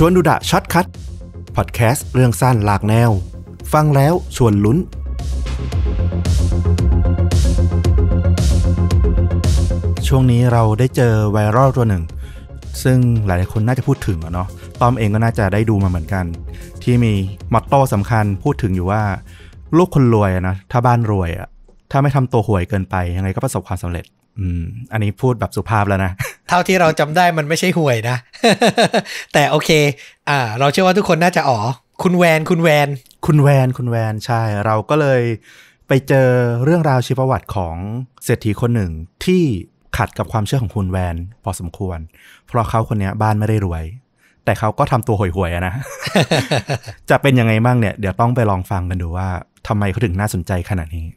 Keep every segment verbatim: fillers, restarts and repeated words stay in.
ชวนดูดะช็อตคัทพอดแคสต์เรื่องสั้นหลากแนวฟังแล้วชวนลุ้นช่วงนี้เราได้เจอไวรัลตัวหนึ่งซึ่งหลายคนน่าจะพูดถึงเนาะตอมเองก็น่าจะได้ดูมาเหมือนกันที่มีมอตโต้สำคัญพูดถึงอยู่ว่าลูกคนรวยนะถ้าบ้านรวยอะถ้าไม่ทำตัวห่วยเกินไปยังไงก็ประสบความสำเร็จอืมอันนี้พูดแบบสุภาพแล้วนะเท่าที่เราจำได้มันไม่ใช่ห่วยนะแต่โอเคอ่าเราเชื่อว่าทุกคนน่าจะอ๋อคุณแวนคุณแวนคุณแวนคุณแวนใช่เราก็เลยไปเจอเรื่องราวชีวประวัติของเศรษฐีคนหนึ่งที่ขัดกับความเชื่อของคุณแวนพอสมควรเพราะเขาคนนี้บ้านไม่ได้รวยแต่เขาก็ทำตัวห่วยๆนะ จะเป็นยังไงบ้างเนี่ยเดี๋ยวต้องไปลองฟังกันดูว่าทำไมเขาถึงน่าสนใจขนาดนี้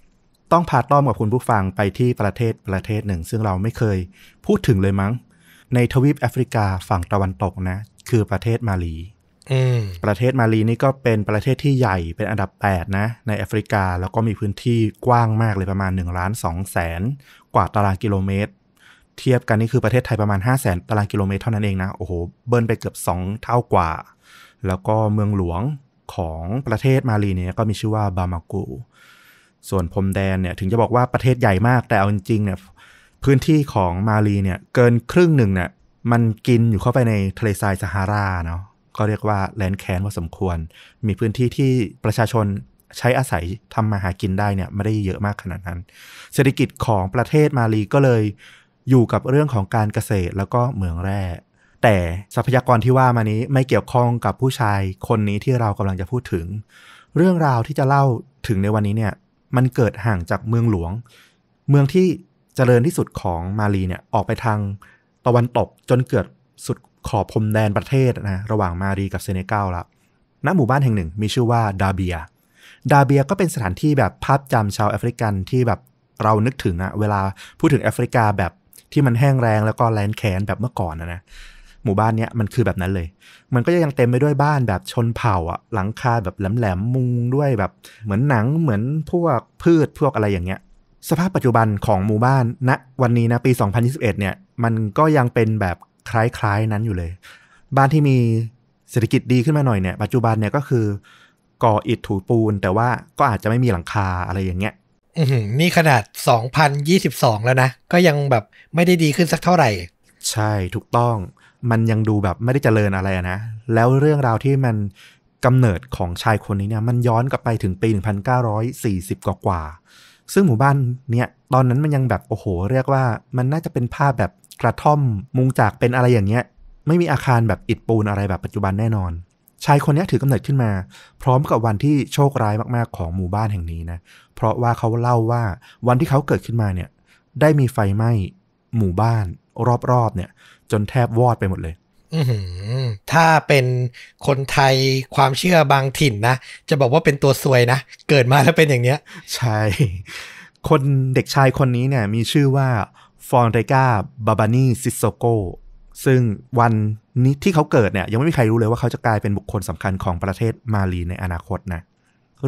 ต้องพาต้อมกับคุณผู้ฟังไปที่ประเทศประเทศหนึ่งซึ่งเราไม่เคยพูดถึงเลยมั้งในทวีปแอฟริกาฝั่งตะวันตกนะคือประเทศมาลีประเทศมาลีนี่ก็เป็นประเทศที่ใหญ่เป็นอันดับแปดนะในแอฟริกาแล้วก็มีพื้นที่กว้างมากเลยประมาณหนึ่งล้านสองแสนกว่าตารางกิโลเมตรเทียบกันนี่คือประเทศไทยประมาณห้าแสนตารางกิโลเมตรเท่านั้นเองนะโอ้โหเบิ้ลไปเกือบสองเท่ากว่าแล้วก็เมืองหลวงของประเทศมาลีเนี่ยก็มีชื่อว่าบามากูส่วนพรมแดนเนี่ยถึงจะบอกว่าประเทศใหญ่มากแต่เอาจริงๆเนี่ยพื้นที่ของมาลีเนี่ยเกินครึ่งหนึ่งเนี่ยมันกินอยู่เข้าไปในทะเลทรายซาฮาราเนาะก็เรียกว่าแลนด์แคนพอสมควรมีพื้นที่ที่ประชาชนใช้อาศัยทำมาหากินได้เนี่ยไม่ได้เยอะมากขนาดนั้นเศรษฐกิจของประเทศมาลีก็เลยอยู่กับเรื่องของการเกษตรแล้วก็เหมืองแร่แต่ทรัพยากรที่ว่ามานี้ไม่เกี่ยวข้องกับผู้ชายคนนี้ที่เรากำลังจะพูดถึงเรื่องราวที่จะเล่าถึงในวันนี้เนี่ยมันเกิดห่างจากเมืองหลวงเมืองที่เจริญที่สุดของมาลีเนี่ยออกไปทางตะวันตกจนเกิดสุดขอบพรมแดนประเทศนะระหว่างมาลีกับเซเนกัลละณหมู่บ้านแห่งหนึ่งมีชื่อว่าดาเบียดาเบียก็เป็นสถานที่แบบภาพจำชาวแอฟริกันที่แบบเรานึกถึงนะเวลาพูดถึงแอฟริกาแบบที่มันแห้งแรงแล้วก็แลนด์แคนแบบเมื่อก่อนนะนะหมู่บ้านเนี้ยมันคือแบบนั้นเลยมันก็ยังเต็มไปด้วยบ้านแบบชนเผ่าอ่ะหลังคาแบบแหลมๆมุงด้วยแบบเหมือนหนังเหมือนพวกพืชพวกอะไรอย่างเงี้ยสภาพปัจจุบันของหมู่บ้านณนะวันนี้นะปีสองพันยี่สิบเอ็ดเนี่ยมันก็ยังเป็นแบบคล้ายๆนั้นอยู่เลยบ้านที่มีเศรษฐกิจดีขึ้นมาหน่อยเนี่ยปัจจุบันเนี่ยก็คือก่ออิฐถูปูนแต่ว่าก็อาจจะไม่มีหลังคาอะไรอย่างเงี้ยนี่ขนาดสองพันยี่สิบสองแล้วนะก็ยังแบบไม่ได้ดีขึ้นสักเท่าไหร่ใช่ถูกต้องมันยังดูแบบไม่ได้เจริญอะไรนะแล้วเรื่องราวที่มันกำเนิดของชายคนนี้เนี่ยมันย้อนกลับไปถึงปีหนึ่งพันเก้าร้อยสี่สิบกว่าๆซึ่งหมู่บ้านเนี่ยตอนนั้นมันยังแบบโอ้โหเรียกว่ามันน่าจะเป็นภาพแบบกระท่อมมุงจากเป็นอะไรอย่างเงี้ยไม่มีอาคารแบบอิฐปูนอะไรแบบปัจจุบันแน่นอนชายคนนี้ถือกำเนิดขึ้นมาพร้อมกับวันที่โชคร้ายมากๆของหมู่บ้านแห่งนี้นะเพราะว่าเขาเล่าว่าวันที่เขาเกิดขึ้นมาเนี่ยได้มีไฟไหม้หมู่บ้านรอบๆเนี่ยจนแทบวอดไปหมดเลยถ้าเป็นคนไทยความเชื่อบางถิ่นนะจะบอกว่าเป็นตัวซวยนะเกิดมาแล้วเป็นอย่างเนี้ยใช่คนเด็กชายคนนี้เนี่ยมีชื่อว่าฟอนเรกาบาบานีซิโซโกซึ่งวันนี้ที่เขาเกิดเนี่ยยังไม่มีใครรู้เลยว่าเขาจะกลายเป็นบุคคลสำคัญของประเทศมาลีในอนาคตนะ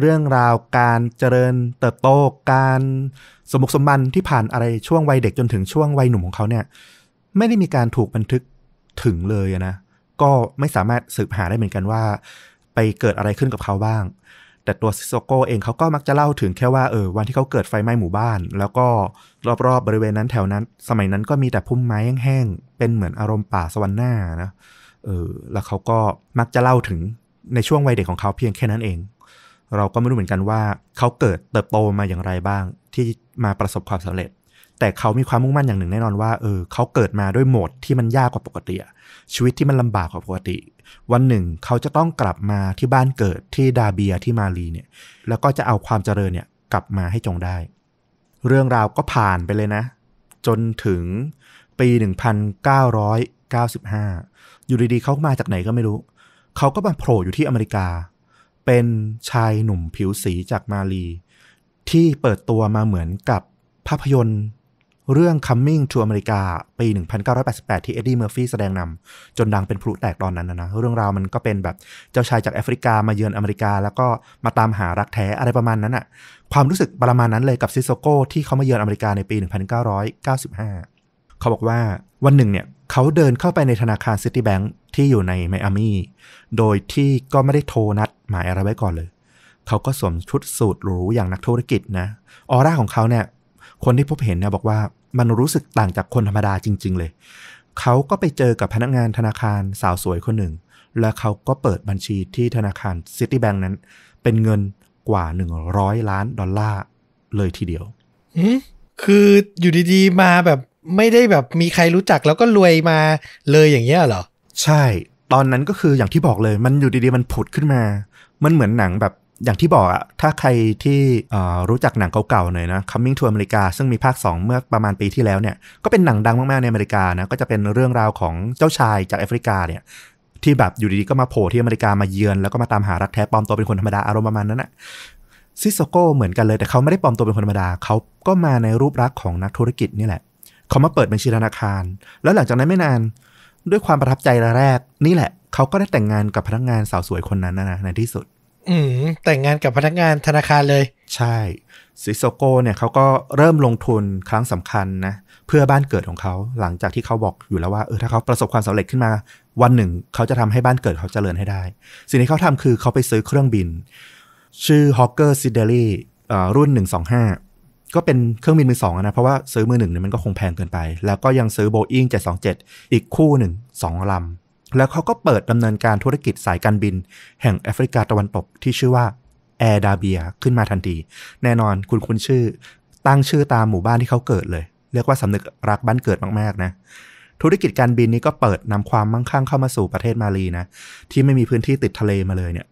เรื่องราวการเจริญเติบโตการสมบุกสมบันที่ผ่านอะไรช่วงวัยเด็กจนถึงช่วงวัยหนุ่มของเขาเนี่ยไม่ได้มีการถูกบันทึกถึงเลยนะก็ไม่สามารถสืบหาได้เหมือนกันว่าไปเกิดอะไรขึ้นกับเขาบ้างแต่ตัวซิโซโกเองเขาก็มักจะเล่าถึงแค่ว่าเออวันที่เขาเกิดไฟไหม้หมู่บ้านแล้วก็รอบๆ บ, บริเวณนั้นแถวนั้นสมัยนั้นก็มีแต่พุ่มไม้แห้งๆเป็นเหมือนอารมณ์ป่าสวรรค์น่านะเออแล้วเขาก็มักจะเล่าถึงในช่วงวัยเด็กของเขาเพียงแค่นั้นเองเราก็ไม่รู้เหมือนกันว่าเขาเกิดเติบโตมาอย่างไรบ้างที่มาประสบความสำเร็จแต่เขามีความมุ่งมั่นอย่างหนึ่งแน่นอนว่าเออเขาเกิดมาด้วยโหมดที่มันยากกว่าปกติชีวิตที่มันลำบากกว่าปกติวันหนึ่งเขาจะต้องกลับมาที่บ้านเกิดที่ดาเบียที่มาลีเนี่ยแล้วก็จะเอาความเจริญเนี่ยกลับมาให้จงได้เรื่องราวก็ผ่านไปเลยนะจนถึงปีหนึ่งพันเก้าร้อยเก้าสิบห้าอยู่ดีๆเขามาจากไหนก็ไม่รู้เขาก็มาโผล่อยู่ที่อเมริกาเป็นชายหนุ่มผิวสีจากมาลีที่เปิดตัวมาเหมือนกับภาพยนตร์เรื่อง Coming to America ปีหนึ่งพันเก้าร้อยแปดสิบแปดที่ Eddie Murphy แสดงนำจนดังเป็นพลุแตกตอนนั้นนะนะเรื่องราวมันก็เป็นแบบเจ้าชายจากแอฟริกามาเยือนอเมริกาแล้วก็มาตามหารักแท้อะไรประมาณนั้นน่ะความรู้สึกประมาณนั้นเลยกับซิโซโกที่เขามาเยือนอเมริกาในปีหนึ่งพันเก้าร้อยเก้าสิบห้าเขาบอกว่าวันหนึ่งเนี่ยเขาเดินเข้าไปในธนาคาร Citibank ที่อยู่ในไมอามี่โดยที่ก็ไม่ได้โทรนัดหมายอะไรไว้ก่อนเลยเขาก็สวมชุดสูทหรูอย่างนักธุรกิจนะออร่าของเขาเนี่ยคนที่พบเห็นเนี่ยบอกว่ามันรู้สึกต่างจากคนธรรมดาจริงๆเลยเขาก็ไปเจอกับพนักงานธนาคารสาวสวยคนหนึ่งและเขาก็เปิดบัญชีที่ธนาคารซิตี้แบงก์นั้นเป็นเงินกว่าหนึ่งร้อยล้านดอลลาร์เลยทีเดียวคืออยู่ดีๆมาแบบไม่ได้แบบมีใครรู้จักแล้วก็รวยมาเลยอย่างเงี้ยเหรอใช่ตอนนั้นก็คืออย่างที่บอกเลยมันอยู่ดีๆมันผุดขึ้นมามันเหมือนหนังแบบอย่างที่บอกอะถ้าใครที่รู้จักหนังเก่าๆหน่อยนะ Coming to America ซึ่งมีภาคสองเมื่อประมาณปีที่แล้วเนี่ยก็เป็นหนังดังมากๆในอเมริกานะก็จะเป็นเรื่องราวของเจ้าชายจากแอฟริกาเนี่ยที่แบบอยู่ดีๆก็มาโผล่ที่อเมริกามาเยือนแล้วก็มาตามหารักแท้ปลอมตัวเป็นคนธรรมดาอารมณ์ประมาณนั้นนะซิสโก้เหมือนกันเลยแต่เขาไม่ได้ปลอมตัวเป็นคนธรรมดาเขาก็มาในรูปลักษณ์ของนักธุรกิจนี่แหละเขามาเปิดบัญชีธนาคารแล้วหลังจากนั้นไม่นานด้วยความประทับใจแรกนี่แหละเขาก็ได้แต่งงานกับพนักงานสาวสวยคนนั้นนะในที่สุดอืมแต่งงานกับพนักงานธนาคารเลยใช่ซิสโก้เนี่ยเขาก็เริ่มลงทุนครั้งสำคัญนะเพื่อบ้านเกิดของเขาหลังจากที่เขาบอกอยู่แล้วว่าเออถ้าเขาประสบความสำเร็จขึ้นมาวันหนึ่งเขาจะทำให้บ้านเกิดเขาเจริญให้ได้สิ่งที่เขาทำคือเขาไปซื้อเครื่องบินชื่อฮอเกอร์ซิเดลี่รุ่นหนึ่งสองห้าก็เป็นเครื่องบินมือสองนะเพราะว่าซื้อมือหนึ่งเนี่ยมันก็คงแพงเกินไปแล้วก็ยังซื้อโบอิ้งเจ็ดสองเจ็ดอีกคู่หนึ่งสองลำแล้วเขาก็เปิดดำเนินการธุรกิจสายการบินแห่งแอฟริกาตะวันตกที่ชื่อว่าแอร์ดาเบียขึ้นมาทันทีแน่นอนคุณคุณชื่อตั้งชื่อตามหมู่บ้านที่เขาเกิดเลยเรียกว่าสำนึกรักบ้านเกิดมากๆนะธุรกิจการบินนี้ก็เปิดนำความมั่งคั่งเข้ามาสู่ประเทศมาลีนะที่ไม่มีพื้นที่ติดทะเลมาเลยเนี่ย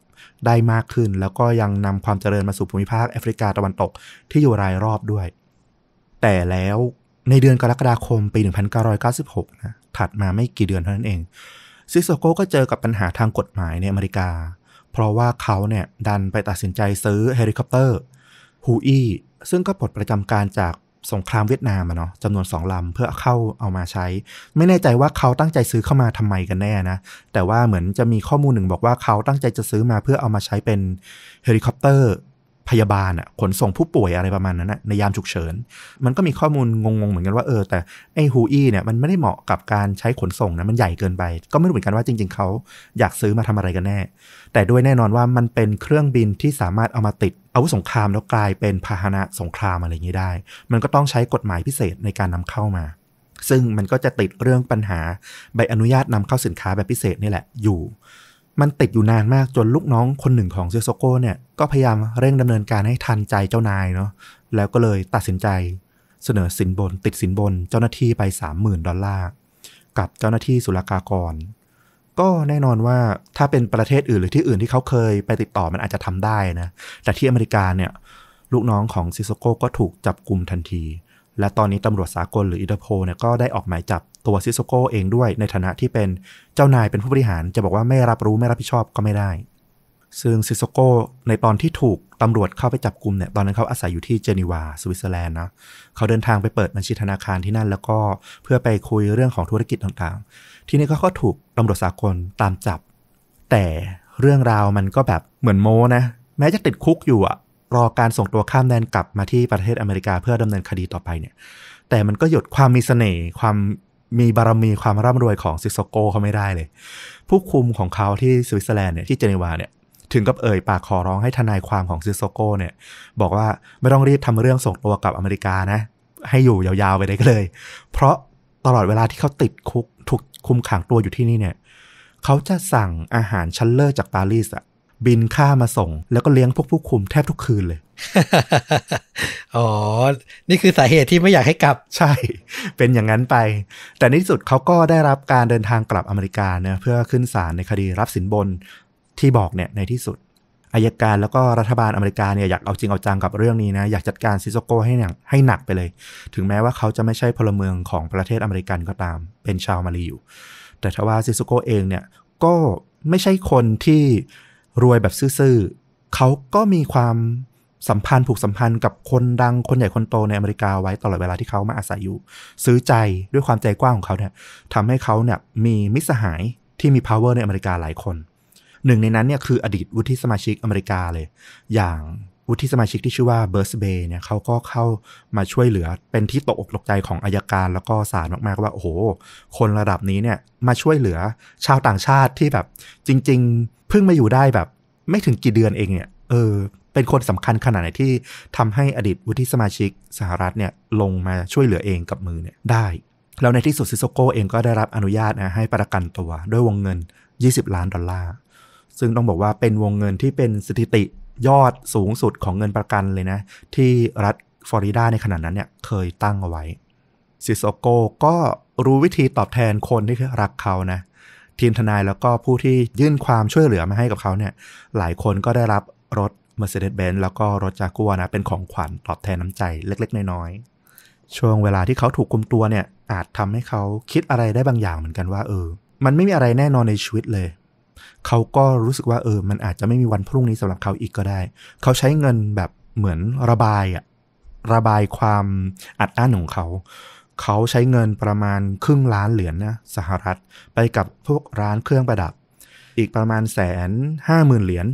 ได้มากขึ้นแล้วก็ยังนำความเจริญมาสู่ภูมิภาคแอฟริกาตะวันตกที่อยู่รายรอบด้วยแต่แล้วในเดือนกรกฎาคมปีหนึ่งพันเก้าร้อยเก้าสิบหกนะถัดมาไม่กี่เดือนเท่านั้นเองซิสโก้ก็เจอกับปัญหาทางกฎหมายในอเมริกาเพราะว่าเขาเนี่ยดันไปตัดสินใจซื้อเฮลิคอปเตอร์ฮูอี้ซึ่งก็ปลดประจำการจากสงครามเวียดนามอะเนาะจำนวนสองลำเพื่อเข้าเอามาใช้ไม่แน่ใจว่าเขาตั้งใจซื้อเข้ามาทำไมกันแน่นะแต่ว่าเหมือนจะมีข้อมูลหนึ่งบอกว่าเขาตั้งใจจะซื้อมาเพื่อเอามาใช้เป็นเฮลิคอปเตอร์พยาบาลอะขนส่งผู้ป่วยอะไรประมาณนั้นนะในยามฉุกเฉินมันก็มีข้อมูลงงๆเหมือนกันว่าเออแต่ไอ้ฮูอี้เนี่ยมันไม่ได้เหมาะกับการใช้ขนส่งนะมันใหญ่เกินไปก็ไม่รู้เหมือนกันว่าจริงๆเขาอยากซื้อมาทำอะไรกันแน่แต่ด้วยแน่นอนว่ามันเป็นเครื่องบินที่สามารถเอามาติดอาวุธสงครามแล้วกลายเป็นพาหนะสงครามอะไรอย่างนี้ได้มันก็ต้องใช้กฎหมายพิเศษในการนำเข้ามาซึ่งมันก็จะติดเรื่องปัญหาใบอนุญาตนำเข้าสินค้าแบบพิเศษนี่แหละอยู่มันติดอยู่นานมากจนลูกน้องคนหนึ่งของซิสโก้เนี่ยก็พยายามเร่งดำเนินการให้ทันใจเจ้านายเนาะแล้วก็เลยตัดสินใจเสนอสินบนติดสินบนเจ้าหน้าที่ไป สามหมื่นดอลลาร์กับเจ้าหน้าที่ศุลกากรก็แน่นอนว่าถ้าเป็นประเทศอื่นหรือที่อื่นที่เขาเคยไปติดต่อมันอาจจะทำได้นะแต่ที่อเมริกาเนี่ยลูกน้องของซิสโก้ก็ถูกจับกุมทันทีและตอนนี้ตำรวจสากลหรืออินเตอร์โพลเนี่ยก็ได้ออกหมายจับตัวซิสโก้เองด้วยในฐานะที่เป็นเจ้านายเป็นผู้บริหารจะบอกว่าไม่รับรู้ไม่รับผิดชอบก็ไม่ได้ซึ่งซิสโก้ในตอนที่ถูกตำรวจเข้าไปจับกุมเนี่ยตอนนั้นเขาอาศัยอยู่ที่เจนีวาสวิตเซอร์แลนด์นะเขาเดินทางไปเปิดบัญชีธนาคารที่นั่นแล้วก็เพื่อไปคุยเรื่องของธุรกิจต่างๆที่นี่เขาก็ถูกตำรวจสากลตามจับแต่เรื่องราวมันก็แบบเหมือนโม้นะแม้จะติดคุกอยู่อะรอการส่งตัวข้ามแดนกลับมาที่ประเทศอเมริกาเพื่อดำเนินคดีต่อไปเนี่ยแต่มันก็หยุดความมีเสน่ห์ความมีบารมีความร่ำรวยของซิสโก้เขาไม่ได้เลยผู้คุมของเขาที่สวิตเซอร์แลนด์เนี่ยที่เจนีวาเนี่ยถึงกับเอ่ยปากขอร้องให้ทนายความของซิสโก้เนี่ยบอกว่าไม่ต้องรีบทำเรื่องส่งตัวกลับอเมริกานะให้อยู่ยาวๆไปได้ก็เลยเพราะตลอดเวลาที่เขาติดคุกถูกคุมขังตัวอยู่ที่นี่เนี่ยเขาจะสั่งอาหารชั้นเลิศจากปารีสอะบินข้ามาส่งแล้วก็เลี้ยงพวกผู้คุมแทบทุกคืนเลย อ๋อ นี่คือสาเหตุที่ไม่อยากให้กลับใช่เป็นอย่างนั้นไปแต่ในที่สุดเขาก็ได้รับการเดินทางกลับอเมริกาเนี่ยเพื่อขึ้นศาลในคดีรับสินบนที่บอกเนี่ยในที่สุดอัยการแล้วก็รัฐบาลอเมริกาเนี่ยอยากเอาจริงเอาจังกับเรื่องนี้นะอยากจัดการซิสโก้ให้หนักให้หนักไปเลยถึงแม้ว่าเขาจะไม่ใช่พลเมืองของประเทศอเมริกันก็ตามเป็นชาวมาลีอยู่แต่ทว่าซิสโก้เองเนี่ยก็ไม่ใช่คนที่รวยแบบซื่อๆเขาก็มีความสัมพันธ์ผูกสัมพันธ์กับคนดังคนใหญ่คนโตในอเมริกาไว้ตลอดเวลาที่เขามาอาศัยอยู่ซื้อใจด้วยความใจกว้างของเขาเนี่ยทำให้เขาเนี่ยมีมิตรสหายที่มี power ในอเมริกาหลายคนหนึ่งในนั้นเนี่ยคืออดีตวุฒิสมาชิกอเมริกาเลยอย่าง วุฒิสมาชิกที่ชื่อว่าเบิร์สเบย์เนี่ยเขาก็เข้ามาช่วยเหลือเป็นที่ตกอกตกใจของอัยการแล้วก็ศาลมากๆว่าโอ้โหคนระดับนี้เนี่ยมาช่วยเหลือชาวต่างชาติที่แบบจริงๆเพิ่งมาอยู่ได้แบบไม่ถึงกี่เดือนเองเนี่ยเออเป็นคนสำคัญขนาดไหนที่ทำให้อดีตวุฒิสมาชิกสหรัฐเนี่ยลงมาช่วยเหลือเองกับมือเนี่ยได้แล้วในที่สุดซิโซโก้เองก็ได้รับอนุญาตนะให้ประกันตัวด้วยวงเงินยี่สิบล้านดอลลาร์ซึ่งต้องบอกว่าเป็นวงเงินที่เป็นสถิติยอดสูงสุดของเงินประกันเลยนะที่รัฐฟลอริดาในขณะนั้นเนี่ยเคยตั้งเอาไว้ซิโซโก้ก็รู้วิธีตอบแทนคนที่รักเขานะทีมทนายแล้วก็ผู้ที่ยื่นความช่วยเหลือมาให้กับเขาเนี่ยหลายคนก็ได้รับรถ Mercedes-Benz แล้วก็รถจากัวร์นะเป็นของขวัญตอบแทนน้ำใจเล็กๆน้อยๆช่วงเวลาที่เขาถูกคุมตัวเนี่ยอาจทำให้เขาคิดอะไรได้บางอย่างเหมือนกันว่าเออมันไม่มีอะไรแน่นอนในชีวิตเลยเขาก็รู้สึกว่าเออมันอาจจะไม่มีวันพรุ่งนี้สำหรับเขาอีกก็ได้เขาใช้เงินแบบเหมือนระบายอะระบายความอัดอั้นของเขาเขาใช้เงินประมาณครึ่งล้านเหรียญ นะสหรัฐไปกับพวกร้านเครื่องประดับอีกประมาณแสนห้าหมื่นเหรียญ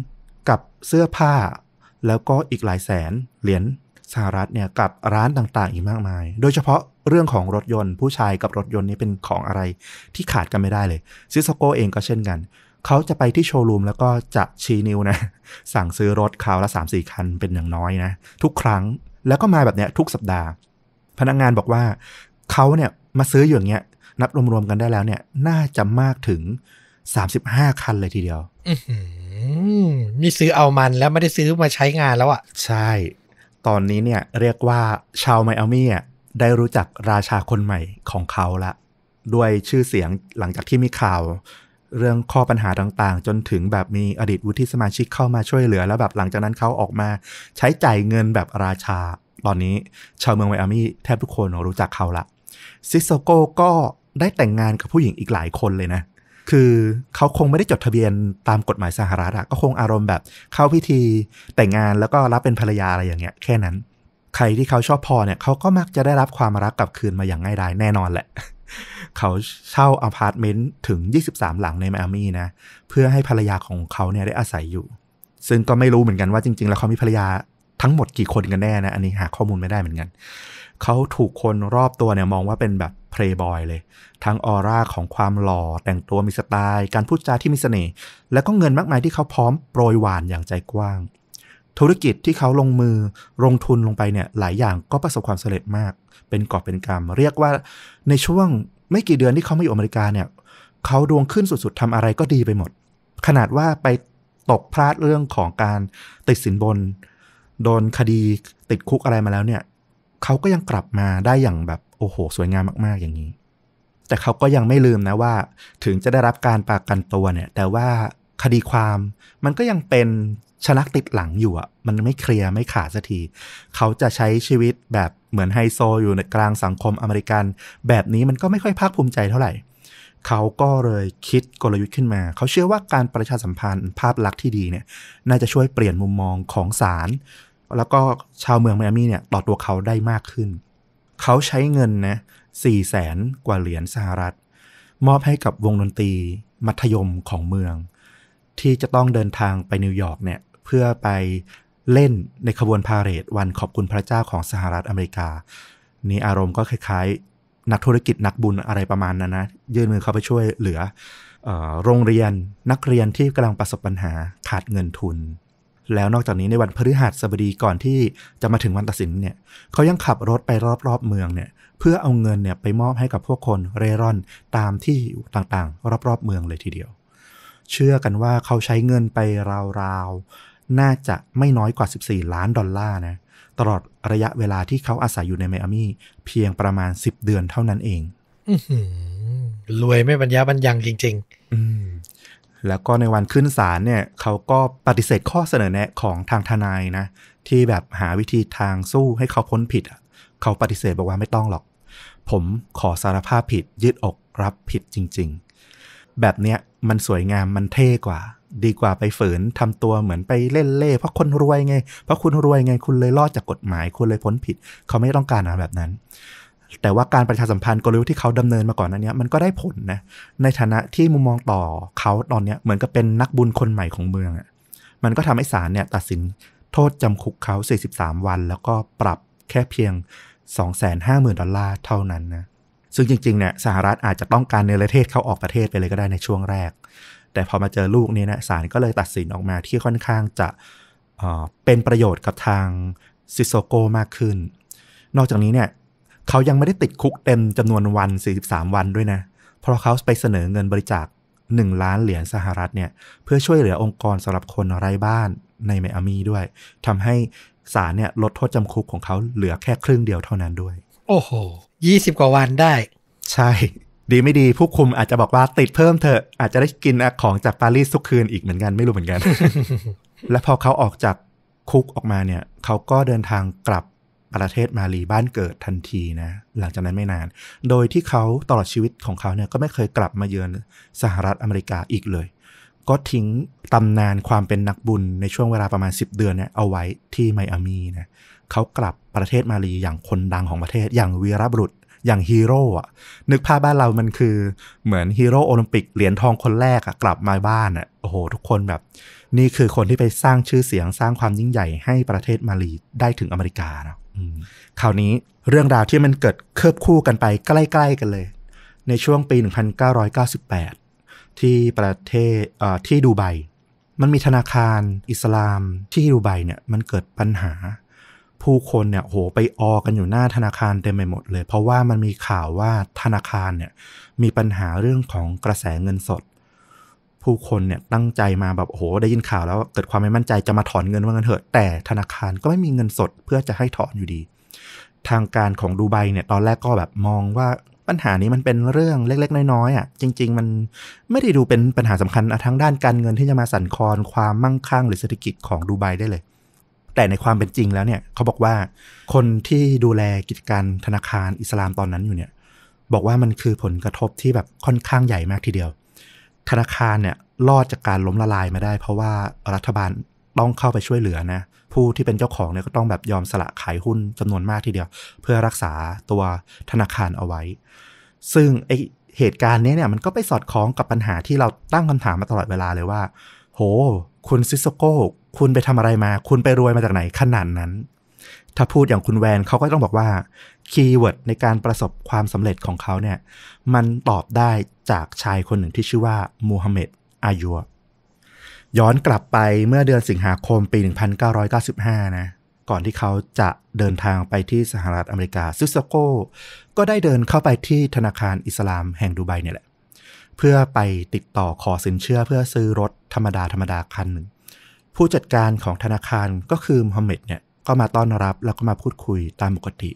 กับเสื้อผ้าแล้วก็อีกหลายแสนเหรียญสหรัฐเนี่ยกับร้านต่างๆอีกมากมายโดยเฉพาะเรื่องของรถยนต์ผู้ชายกับรถยนต์นี่เป็นของอะไรที่ขาดกันไม่ได้เลยซิโซโก้เองก็เช่นกันเขาจะไปที่โชว์รูมแล้วก็จะชี้นิ้วนะสั่งซื้อรถคราวละ สามถึงสี่คันเป็นอย่างน้อยนะทุกครั้งแล้วก็มาแบบเนี้ยทุกสัปดาห์พนักงานบอกว่าเขาเนี่ยมาซื้ออย่างเงี้ยนับรวมๆกันได้แล้วเนี่ยน่าจะมากถึงสามสิบห้าคันเลยทีเดียวนี่ซื้อเอามันแล้วไม่ได้ซื้อมาใช้งานแล้วอ่ะใช่ตอนนี้เนี่ยเรียกว่าชาวไมอามี่ได้รู้จักราชาคนใหม่ของเขาละด้วยชื่อเสียงหลังจากที่มีข่าวเรื่องข้อปัญหาต่างๆจนถึงแบบมีอดีตวุฒิสมาชิกเข้ามาช่วยเหลือแล้วแบบหลังจากนั้นเขาออกมาใช้จ่ายเงินแบบราชาตอนนี้ชาวเมืองไมอามี่แทบทุกคนรู้จักเขาละซิโซโก้ก็ได้แต่งงานกับผู้หญิงอีกหลายคนเลยนะคือเขาคงไม่ได้จดทะเบียนตามกฎหมายสหรัฐอะก็คงอารมณ์แบบเข้าพิธีแต่งงานแล้วก็รับเป็นภรรยาอะไรอย่างเงี้ยแค่นั้นใครที่เขาชอบพอเนี่ยเขาก็มักจะได้รับความรักกลับคืนมาอย่างง่ายดายแน่นอนแหละเขาเช่าอพาร์ตเมนต์ถึงยี่สิบสามหลังในไมอามี่นะเพื่อให้ภรรยาของเขาเนี่ยได้อาศัยอยู่ซึ่งก็ไม่รู้เหมือนกันว่าจริงๆแล้วเขามีภรรยาทั้งหมดกี่คนกันแน่นะอันนี้หาข้อมูลไม่ได้เหมือนกันเขาถูกคนรอบตัวเนี่ยมองว่าเป็นแบบเพลย์บอยเลยทั้งออร่าของความหล่อแต่งตัวมีสไตล์การพูดจาที่มีเสน่ห์แล้วก็เงินมากมายที่เขาพร้อมโปรยหวานอย่างใจกว้างธุรกิจที่เขาลงมือลงทุนลงไปเนี่ยหลายอย่างก็ประสบความสำเร็จมากเป็นกอบเป็นกำเรียกว่าในช่วงไม่กี่เดือนที่เขามาอยู่อเมริกาเนี่ยเขาดวงขึ้นสุดๆทำอะไรก็ดีไปหมดขนาดว่าไปตกพลาดเรื่องของการติดสินบนโดนคดีติดคุกอะไรมาแล้วเนี่ยเขาก็ยังกลับมาได้อย่างแบบโอ้โหสวยงามมากๆอย่างนี้แต่เขาก็ยังไม่ลืมนะว่าถึงจะได้รับการประกันตัวเนี่ยแต่ว่าคดีความมันก็ยังเป็นชนักติดหลังอยู่อ่ะมันไม่เคลียร์ไม่ขาดสักทีเขาจะใช้ชีวิตแบบเหมือนไฮโซอยู่ในกลางสังคมอเมริกันแบบนี้มันก็ไม่ค่อยภาคภูมิใจเท่าไหร่เขาก็เลยคิดกลยุทธ์ขึ้นมาเขาเชื่อว่าการประชาสัมพันธ์ภาพลักษณ์ที่ดีเนี่ยน่าจะช่วยเปลี่ยนมุมมองของศาลแล้วก็ชาวเมืองไมอามี่เนี่ยต่อตัวเขาได้มากขึ้นเขาใช้เงินนะสี่แสนกว่าเหรียญสหรัฐมอบให้กับวงดนตรีมัธยมของเมืองที่จะต้องเดินทางไปนิวยอร์กเนี่ยเพื่อไปเล่นในขบวนพาเหรดวันขอบคุณพระเจ้าของสหรัฐอเมริกานี่อารมณ์ก็คล้ายๆนักธุรกิจนักบุญอะไรประมาณนั้นนะยื่นมือเข้าไปช่วยเหลือโรงเรียนนักเรียนที่กำลังประสบปัญหาขาดเงินทุนแล้วนอกจากนี้ในวันพฤหัสบดีก่อนที่จะมาถึงวันตัดสินเนี่ยเขายังขับรถไปรอบๆเมืองเนี่ยเพื่อเอาเงินเนี่ยไปมอบให้กับพวกคนเร่ร่อนตามที่ต่างๆรอบๆเมืองเลยทีเดียวเชื่อกันว่าเขาใช้เงินไปราวๆน่าจะไม่น้อยกว่าสิบสี่ล้านดอลลาร์นะตลอดระยะเวลาที่เขาอาศัยอยู่ในไมอามี่เพียงประมาณสิบเดือนเท่านั้นเองอื้อหือรวยไม่บรรยะบรรยังจริงๆอืมแล้วก็ในวันขึ้นศาลเนี่ยเขาก็ปฏิเสธข้อเสนอแนะของทางทนายนะที่แบบหาวิธีทางสู้ให้เขาพ้นผิดเขาปฏิเสธบอกว่าไม่ต้องหรอกผมขอสารภาพผิดยืดอกรับผิดจริงๆแบบเนี้ยมันสวยงามมันเท่กว่าดีกว่าไปฝืนทำตัวเหมือนไปเล่นเล่เพราะคนรวยไงเพราะคุณรวยไงคุณเลยรอดจากกฎหมายคุณเลยพ้นผิดเขาไม่ต้องการอะไรแบบนั้นแต่ว่าการประชาสัมพันธ์กลยุทธ์ที่เขาดำเนินมาก่อนนั้นเนี้ยมันก็ได้ผลนะในฐานะที่มุมมองต่อเขาตอนเนี้ยเหมือนกับเป็นนักบุญคนใหม่ของเมืองอ่ะมันก็ทำให้ศาลเนี่ยตัดสินโ โทษจำคุกเขาสี่สิบสามวันแล้วก็ปรับแค่เพียง สองแสนห้าหมื่น ดอลลาร์เท่านั้นนะซึ่งจริงๆเนี่ยสหรัฐอาจจะต้องการเนรเทศเขาออกประเทศไปเลยก็ได้ในช่วงแรกแต่พอมาเจอลูกนี้นะศาลก็เลยตัดสินออกมาที่ค่อนข้างจะเอ่อเป็นประโยชน์กับทางซิโซโกมากขึ้นนอกจากนี้เนี่ยเขายังไม่ได้ติดคุกเต็มจำนวนวันสี่สิบสามวันด้วยนะเพราะเขาไปเสนอเงินบริจาคหนึ่งล้านเหรียญสหรัฐเนี่ยเพื่อช่วยเหลือองค์กรสำหรับคนไร้บ้านในไมอามีด้วยทำให้ศาลเนี่ยลดโทษจำคุกของเขาเหลือแค่ครึ่งเดียวเท่านั้นด้วยโอ้โหยี่สิบกว่าวันได้ใช่ดีไม่ดีผู้คุมอาจจะบอกว่าติดเพิ่มเถอะอาจจะได้กินของจากปารีสทุกคืนอีกเหมือนกันไม่รู้เหมือนกัน และพอเขาออกจากคุกออกมาเนี่ยเขาก็เดินทางกลับประเทศมาลีบ้านเกิดทันทีนะหลังจากนั้นไม่นานโดยที่เขาตลอดชีวิตของเขาเนี่ยก็ไม่เคยกลับมาเยือนสหรัฐอเมริกาอีกเลยก็ทิ้งตำนานความเป็นนักบุญในช่วงเวลาประมาณสิบเดือนเนี่ยเอาไว้ที่ไมอามีนะเขากลับประเทศมาลีอย่างคนดังของประเทศอย่างวีรบุรุษอย่างฮีโร่อะนึกภาพบ้านเรามันคือเหมือนฮีโร่โอลิมปิกเหรียญทองคนแรกอะกลับมาบ้านอะโอ้โหทุกคนแบบนี่คือคนที่ไปสร้างชื่อเสียงสร้างความยิ่งใหญ่ให้ประเทศมาลีได้ถึงอเมริกานะคราวนี้เรื่องราวที่มันเกิดเคลือบคู่กันไปใกล้ๆกันเลยในช่วงปีหนึ่งพันเก้าร้อยเก้าสิบแปดที่ประเทศที่ดูไบมันมีธนาคารอิสลามที่ดูไบเนี่ยมันเกิดปัญหาผู้คนเนี่ยโหไปออกันอยู่หน้าธนาคารเต็มไปหมดเลยเพราะว่ามันมีข่าวว่าธนาคารเนี่ยมีปัญหาเรื่องของกระแสเงินสดผู้คนเนี่ยตั้งใจมาแบบโหได้ยินข่าวแล้วเกิดความไม่มั่นใจจะมาถอนเงินว่างั้นเถอะแต่ธนาคารก็ไม่มีเงินสดเพื่อจะให้ถอนอยู่ดีทางการของดูไบเนี่ยตอนแรกก็แบบมองว่าปัญหานี้มันเป็นเรื่องเล็กๆน้อยๆอ่ะจริงๆมันไม่ได้ดูเป็นปัญหาสำคัญทั้งด้านการเงินที่จะมาสั่นคลอนความมั่งคั่งหรือเศรษฐกิจของดูไบได้เลยแต่ในความเป็นจริงแล้วเนี่ยเขาบอกว่าคนที่ดูแลกิจการธนาคารอิสลามตอนนั้นอยู่เนี่ยบอกว่ามันคือผลกระทบที่แบบค่อนข้างใหญ่มากทีเดียวธนาคารเนี่ยรอดจากการล้มละลายมาได้เพราะว่ารัฐบาลต้องเข้าไปช่วยเหลือนะผู้ที่เป็นเจ้าของเนี่ยก็ต้องแบบยอมสละขายหุ้นจำนวนมากทีเดียวเพื่อรักษาตัวธนาคารเอาไว้ซึ่งไอเหตุการณ์นี้เนี่ยมันก็ไปสอดคล้องกับปัญหาที่เราตั้งคำถามมาตลอดเวลาเลยว่าโหคุณซิสโซโก้คุณไปทำอะไรมาคุณไปรวยมาจากไหนขนาดนั้นถ้าพูดอย่างคุณแวนเขาก็ต้องบอกว่าคีย์เวิร์ดในการประสบความสำเร็จของเขาเนี่ยมันตอบได้จากชายคนหนึ่งที่ชื่อว่ามูฮัมหมัดอายัวย้อนกลับไปเมื่อเดือนสิงหาคมปีหนึ่งพันเก้าร้อยเก้าสิบห้านะก่อนที่เขาจะเดินทางไปที่สหรัฐอเมริกาซิสโก้ก็ได้เดินเข้าไปที่ธนาคารอิสลามแห่งดูไบเนี่ยแหละเพื่อไปติดต่อขอสินเชื่อเพื่อซื้อรถธรรมดาธรรมดาคันหนึ่งผู้จัดการของธนาคารก็คือมูฮัมหมัดเนี่ยก็มาต้อนรับแล้วก็มาพูดคุยตามปกติ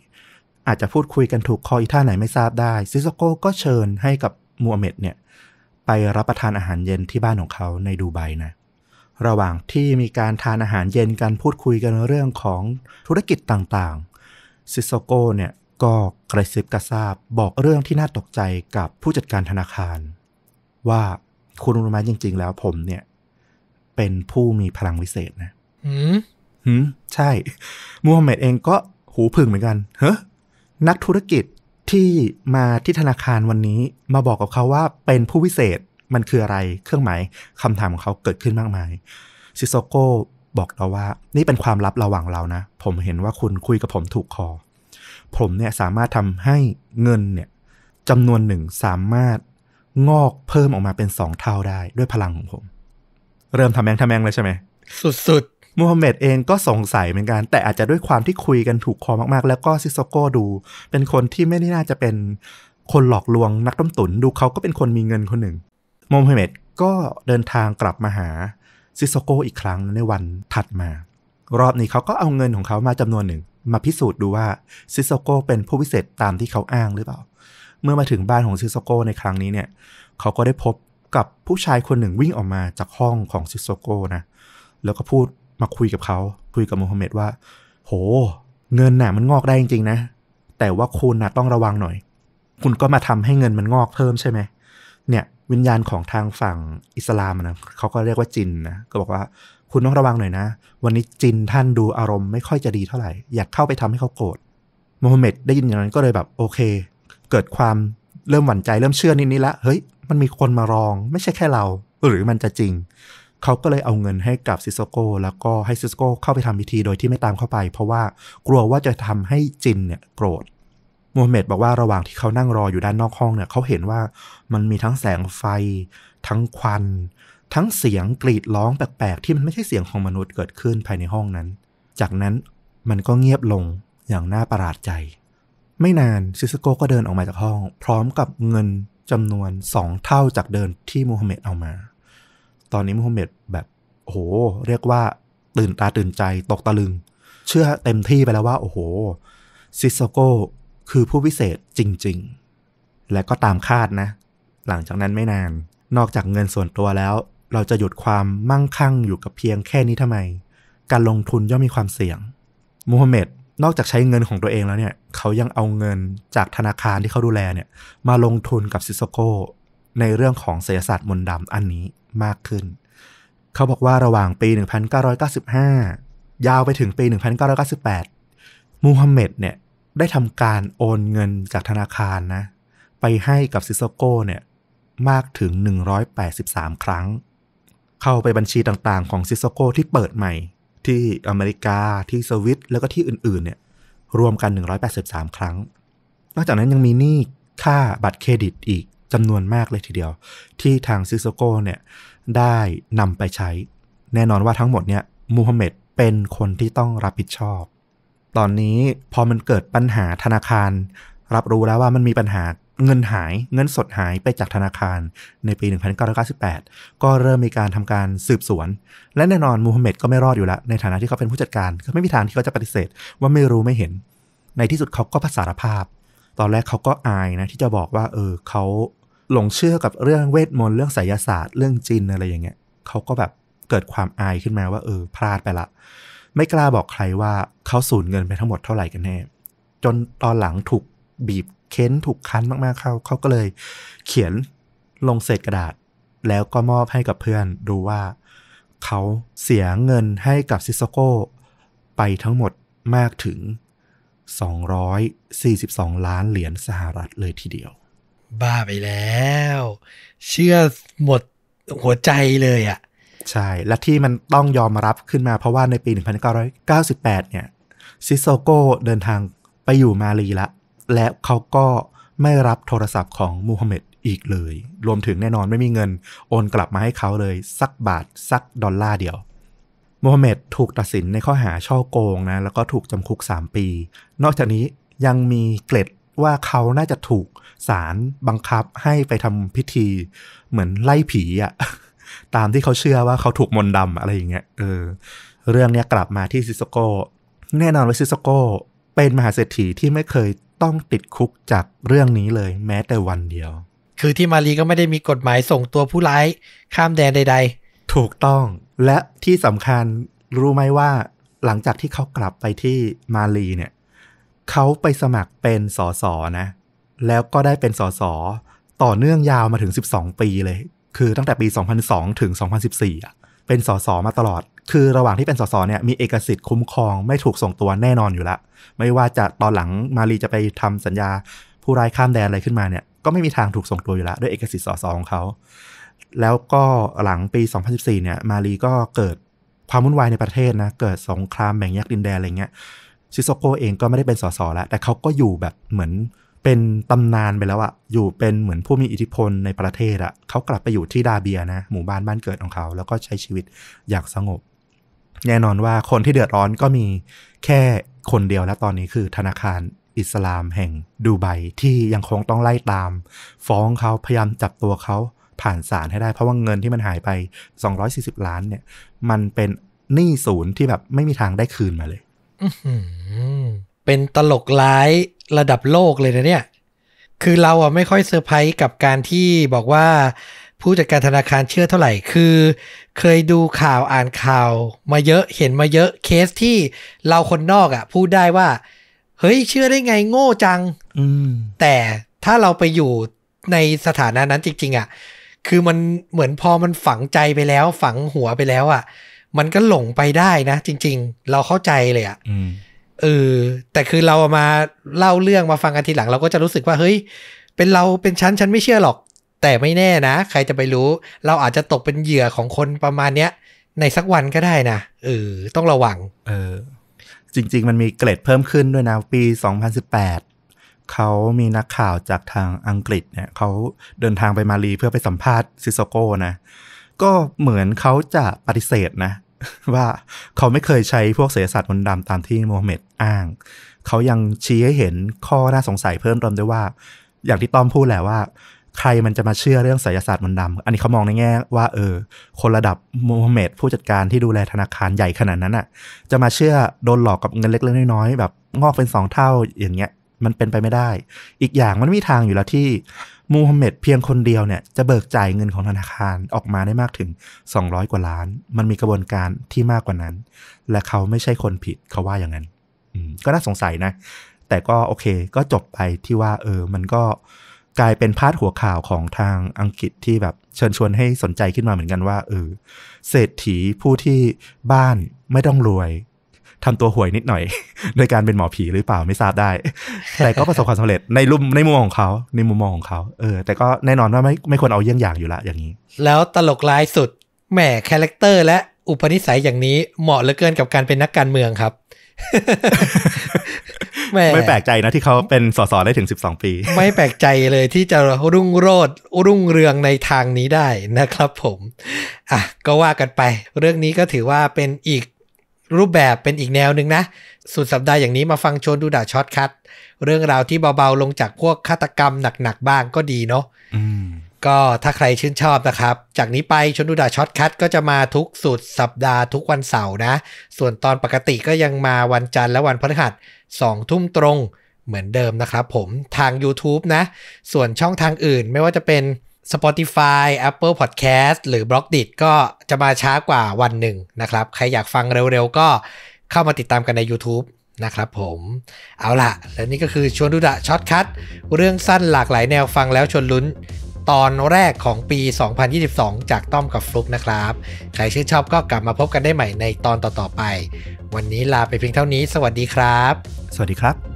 อาจจะพูดคุยกันถูกคออีท่าไหนไม่ทราบได้ซิสโก้ก็เชิญให้กับมูฮัมหมัดเนี่ยไปรับประทานอาหารเย็นที่บ้านของเขาในดูไบนะระหว่างที่มีการทานอาหารเย็นกันพูดคุยกันเรื่องของธุรกิจต่างๆซิสโก้เนี่ยก็กระซิบกระซาบบอกเรื่องที่น่าตกใจกับผู้จัดการธนาคารว่าคุณรู้ไหมจริงๆแล้วผมเนี่ยเป็นผู้มีพลังวิเศษนะหืมหืมใช่มูฮัมหมัดเองก็หูผึ่งเหมือนกันเฮ้นักธุรกิจที่มาที่ธนาคารวันนี้มาบอกกับเขาว่าเป็นผู้วิเศษมันคืออะไรเครื่องหมายคำถามของเขาเกิดขึ้นมากมายซิโซโก้บอกเราว่านี่เป็นความลับระหว่างเรานะผมเห็นว่าคุณคุยกับผมถูกคอผมเนี่ยสามารถทำให้เงินเนี่ยจำนวนหนึ่งสามารถงอกเพิ่มออกมาเป็นสองเท่าได้ด้วยพลังของผมเริ่มทำแมงทำแมงเลยใช่ไหมสุดๆมูฮัมหมัดเองก็สงสัยเหมือนกันแต่อาจจะด้วยความที่คุยกันถูกคอมากๆแล้วก็ซิโซโก้ดูเป็นคนที่ไม่น่าจะเป็นคนหลอกลวงนักต้มตุ๋นดูเขาก็เป็นคนมีเงินคนหนึ่งมูฮัมหมัดก็เดินทางกลับมาหาซิโซโก้อีกครั้งในวันถัดมารอบนี้เขาก็เอาเงินของเขามาจำนวนหนึ่งมาพิสูจน์ดูว่าซิโซโก้เป็นผู้พิเศษตามที่เขาอ้างหรือเปล่าเมื่อมาถึงบ้านของซิโซโก้ในครั้งนี้เนี่ยเขาก็ได้พบกับผู้ชายคนหนึ่งวิ่งออกมาจากห้องของซิโซโก้นะแล้วก็พูดมาคุยกับเขาคุยกับมูฮัมหมัดว่าโหเงินน่ะมันงอกได้จริงๆนะแต่ว่าคุณน่ะต้องระวังหน่อยคุณก็มาทำให้เงินมันงอกเพิ่มใช่ไหมเนี่ยวิญญาณของทางฝั่งอิสลามนะเขาก็เรียกว่าจินนะก็บอกว่าคุณต้องระวังหน่อยนะวันนี้จินท่านดูอารมณ์ไม่ค่อยจะดีเท่าไหร่อยากเข้าไปทำให้เขาโกรธมูฮัมหมัดได้ยินอย่างนั้นก็เลยแบบโอเคเกิดความเริ่มหวั่นใจเริ่มเชื่อนิดๆละเฮ้ยมันมีคนมารองไม่ใช่แค่เราหรือมันจะจริง เขาก็เลยเอาเงินให้กับซิสโก้แล้วก็ให้ซิสโก้เข้าไปทำพิธีโดยที่ไม่ตามเข้าไปเพราะว่ากลัวว่าจะทำให้จินเนี่ยโกรธมูฮัมหมัดบอกว่าระหว่างที่เขานั่งรออยู่ด้านนอกห้องเนี่ยเขาเห็นว่ามันมีทั้งแสงไฟทั้งควันทั้งเสียงกรีดร้องแปลกๆที่มันไม่ใช่เสียงของมนุษย์เกิดขึ้นภายในห้องนั้นจากนั้นมันก็เงียบลงอย่างน่าประหลาดใจไม่นานซิสโก้ก็เดินออกมาจากห้องพร้อมกับเงินจำนวนสองเท่าจากเดิมที่มูฮัมหมัดเอามาตอนนี้มูฮัมหมัดแบบโอ้โหเรียกว่าตื่นตาตื่นใจตกตะลึงเชื่อเต็มที่ไปแล้วว่าโอ้โหซิสโก้คือผู้พิเศษจริงๆและก็ตามคาดนะหลังจากนั้นไม่นานนอกจากเงินส่วนตัวแล้วเราจะหยุดความมั่งคั่งอยู่กับเพียงแค่นี้ทำไมการลงทุนย่อมมีความเสี่ยงมูฮัมหมัดนอกจากใช้เงินของตัวเองแล้วเนี่ยเขายังเอาเงินจากธนาคารที่เขาดูแลเนี่ยมาลงทุนกับซิสโก้ในเรื่องของไสยศาสตร์มนต์ดำอันนี้มากขึ้นเขาบอกว่าระหว่างปีหนึ่งพันเก้าร้อยเก้าสิบห้ายาวไปถึงปีหนึ่งพันเก้าร้อยเก้าสิบแปดมูฮัมหมัดเนี่ยได้ทำการโอนเงินจากธนาคารนะไปให้กับซิสโก้เนี่ยมากถึงหนึ่งร้อยแปดสิบสามครั้งเข้าไปบัญชีต่างๆของซิสโก้ที่เปิดใหม่ที่อเมริกาที่สวิตแล้วก็ที่อื่นๆเนี่ยรวมกันหนึ่งร้อยแปดสิบสามครั้งนอกจากนั้นยังมีหนี้ค่าบัตรเครดิตอีกจำนวนมากเลยทีเดียวที่ทางซิสโก้เนี่ยได้นำไปใช้แน่นอนว่าทั้งหมดเนี่ยมูฮัมหมัดเป็นคนที่ต้องรับผิดชอบตอนนี้พอมันเกิดปัญหาธนาคารรับรู้แล้วว่ามันมีปัญหาเงินหายเงินสดหายไปจากธนาคารในปีหนึ่งพันเก้าร้อยเก้าสิบแปดก็เริ่มมีการทำการสืบสวนและแน่นอนมูฮัมหมัดก็ไม่รอดอยู่ละในฐานะที่เขาเป็นผู้จัดการก็ไม่มีทางที่เขาจะปฏิเสธว่าไม่รู้ไม่เห็นในที่สุดเขาก็สารภาพตอนแรกเขาก็อายนะที่จะบอกว่าเออเขาหลงเชื่อกับเรื่องเวทมนต์เรื่องไสยศาสตร์เรื่องจินอะไรอย่างเงี้ยเขาก็แบบเกิดความอายขึ้นมาว่าเออพลาดไปละไม่กล้าบอกใครว่าเขาสูญเงินไปทั้งหมดเท่าไหร่กันแน่จนตอนหลังถูกบีบเค้นถูกคั้นมากๆเขาเขาก็เลยเขียนลงเศษกระดาษแล้วก็มอบให้กับเพื่อนดูว่าเขาเสียเงินให้กับซิสโก้ไปทั้งหมดมากถึงสองร้อยสี่สิบสองล้านเหรียญสหรัฐเลยทีเดียวบ้าไปแล้วเชื่อหมดหัวใจเลยอ่ะใช่และที่มันต้องยอมรับขึ้นมาเพราะว่าในปีหนึ่งพันเก้าร้อยเก้าสิบแปดเนี่ยซิสโก้เดินทางไปอยู่มาลีละและเขาก็ไม่รับโทรศัพท์ของมูฮัมหมัดอีกเลยรวมถึงแน่นอนไม่มีเงินโอนกลับมาให้เขาเลยสักบาทสักดอลลาร์เดียวมูฮัมหมัดถูกตัดสินในข้อหาช่อโกงนะแล้วก็ถูกจำคุกสามปีนอกจากนี้ยังมีเกล็ดว่าเขาน่าจะถูกศาลบังคับให้ไปทำพิธีเหมือนไล่ผีอ่ะตามที่เขาเชื่อว่าเขาถูกมนต์ดำอะไรอย่างเงี้ยเออเรื่องนี้กลับมาที่ซิสโก้แน่นอนว่าซิสโก้เป็นมหาเศรษฐีที่ไม่เคยต้องติดคุกจากเรื่องนี้เลยแม้แต่วันเดียวคือที่มาลีก็ไม่ได้มีกฎหมายส่งตัวผู้ร้ายข้ามแดนใดๆถูกต้องและที่สำคัญรู้ไหมว่าหลังจากที่เขากลับไปที่มาลีเนี่ยเขาไปสมัครเป็นสสนะแล้วก็ได้เป็นสสต่อเนื่องยาวมาถึงสิบสองปีเลยคือตั้งแต่ปีสองพันสองถึงสองพันสิบสี่อ่ะเป็นสสมาตลอดคือระหว่างที่เป็นสสเนี่ยมีเอกสิทธิ์คุ้มครองไม่ถูกส่งตัวแน่นอนอยู่ละไม่ว่าจะตอนหลังมาลีจะไปทำสัญญาผู้ร้ายข้ามแดนอะไรขึ้นมาเนี่ยก็ไม่มีทางถูกส่งตัวอยู่ละด้วยเอกสิทธิ์สสของเขาแล้วก็หลังปีสองพันสิบสี่เนี่ยมาลีก็เกิดความวุ่นวายในประเทศนะเกิดสงครามแบ่งแยกดินแดนอะไรเงี้ยซิสโก้เองก็ไม่ได้เป็นสสแล้วแต่เขาก็อยู่แบบเหมือนเป็นตำนานไปแล้วอะอยู่เป็นเหมือนผู้มีอิทธิพลในประเทศอะเขากลับไปอยู่ที่ดาเบียนะหมู่บ้านบ้านเกิดของเขาแล้วก็ใช้ชีวิตอย่างสงบแน่นอนว่าคนที่เดือดร้อนก็มีแค่คนเดียวและตอนนี้คือธนาคารอิสลามแห่งดูไบที่ยังคงต้องไล่ตามฟ้องเขาพยายามจับตัวเขาผ่านศาลให้ได้เพราะว่าเงินที่มันหายไปสองร้อยสี่สิบล้านเนี่ยมันเป็นหนี้ศูนย์ที่แบบไม่มีทางได้คืนมาเลยเป็นตลกร้ายระดับโลกเลยนะเนี่ยคือเราอ่ะไม่ค่อยเซอร์ไพรส์กับการที่บอกว่าผู้จัดการธนาคารเชื่อเท่าไหร่คือเคยดูข่าวอ่านข่าวมาเยอะเห็นมาเยอะเคสที่เราคนนอกอ่ะพูดได้ว่าเฮ้ยเชื่อได้ไงโง่จังอืมแต่ถ้าเราไปอยู่ในสถานะนั้นจริงๆอ่ะคือมันเหมือนพอมันฝังใจไปแล้วฝังหัวไปแล้วอ่ะมันก็หลงไปได้นะจริงๆเราเข้าใจเลยอ่ะอืมเออแต่คือเรามาเล่าเรื่องมาฟังกันทีหลังเราก็จะรู้สึกว่าเฮ้ยเป็นเราเป็นชั้นฉันไม่เชื่อหรอก แต่ไม่แน่นะใครจะไปรู้เราอาจจะตกเป็นเหยื่อของคนประมาณเนี้ยในสักวันก็ได้นะเออต้องระวังเออจริงๆมันมีเกรดเพิ่มขึ้นด้วยนะปีสองพันสิบแปดเขามีนักข่าวจากทางอังกฤษเนี่ยเขาเดินทางไปมาลีเพื่อไปสัมภาษณ์ซิสโก้นะก็เหมือนเขาจะปฏิเสธนะว่าเขาไม่เคยใช้พวกเสศาสตร์มนต์ดำตามที่โมฮัมเหม็ดอ้างเขายังชี้ให้เห็นข้อน่าสงสัยเพิ่มเติมด้วยว่าอย่างที่ต้อมพูดแหละว่าใครมันจะมาเชื่อเรื่องไสยศาสตร์มนต์ดำอันนี้เขามองในแง่ว่าเออคนระดับโมฮัมเหม็ดผู้จัดการที่ดูแลธนาคารใหญ่ขนาดนั้นอ่ะจะมาเชื่อโดนหลอกกับเงินเล็กๆน้อยๆแบบงอกเป็นสองเท่าอย่างเงี้ยมันเป็นไปไม่ได้อีกอย่างมันไม่มีทางอยู่แล้วที่โมฮัมเหม็ดเพียงคนเดียวเนี่ยจะเบิกจ่ายเงินของธนาคารออกมาได้มากถึงสองร้อยกว่าล้านมันมีกระบวนการที่มากกว่านั้นและเขาไม่ใช่คนผิดเขาว่าอย่างนั้นก็น่าสงสัยนะแต่ก็โอเคก็จบไปที่ว่าเออมันก็กลายเป็นพาดหัวข่าวของทางอังกฤษที่แบบเชิญชวนให้สนใจขึ้นมาเหมือนกันว่าเออเศรษฐีผู้ที่บ้านไม่ต้องรวยทำตัวห่วยนิดหน่อยโดยการเป็นหมอผีหรือเปล่าไม่ทราบได้แต่ก็ประสบความสำเร็จในรูปในมุมมองของเขาในมุมมองของเขาเออแต่ก็แน่นอนว่าไม่ไม่ควรเอาเยี่ยงอย่างอยู่ละอย่างนี้แล้วตลกร้ายสุดแหมคาแรคเตอร์และอุปนิสัยอย่างนี้เหมาะเหลือเกินกับการเป็นนักการเมืองครับ ไม่แปลกใจนะที่เขาเป็นสสได้ถึงสิบสองปีไม่แปลกใจเลยที่จะรุ่งโรจน์รุ่งเรืองในทางนี้ได้นะครับผมอ่ะก็ว่ากันไปเรื่องนี้ก็ถือว่าเป็นอีกรูปแบบเป็นอีกแนวหนึ่งนะสุดสัปดาห์อย่างนี้มาฟังชวนดูดะช็อตคัทเรื่องราวที่เบาๆลงจากพวกฆาตกรรมหนักๆบ้างก็ดีเนาะก็ถ้าใครชื่นชอบนะครับจากนี้ไปชวนดูดะช็อตคัทก็จะมาทุกสุดสัปดาห์ทุกวันเสาร์นะส่วนตอนปกติก็ยังมาวันจันทร์และวันพฤหัสสองทุ่มตรงเหมือนเดิมนะครับผมทาง YouTube นะส่วนช่องทางอื่นไม่ว่าจะเป็น Spotify Apple Podcast หรือ Blogdit ก็จะมาช้ากว่าวันหนึ่งนะครับใครอยากฟังเร็วๆก็เข้ามาติดตามกันใน YouTube นะครับผมเอาล่ะและนี่ก็คือชวนดูดะช็อตคัทเรื่องสั้นหลากหลายแนวฟังแล้วชวนลุ้นตอนแรกของปีสองพันยี่สิบสองจากต้อมกับฟลุ๊กนะครับใครชื่นชอบก็กลับมาพบกันได้ใหม่ในตอนต่อๆไปวันนี้ลาไปเพียงเท่านี้สวัสดีครับสวัสดีครับ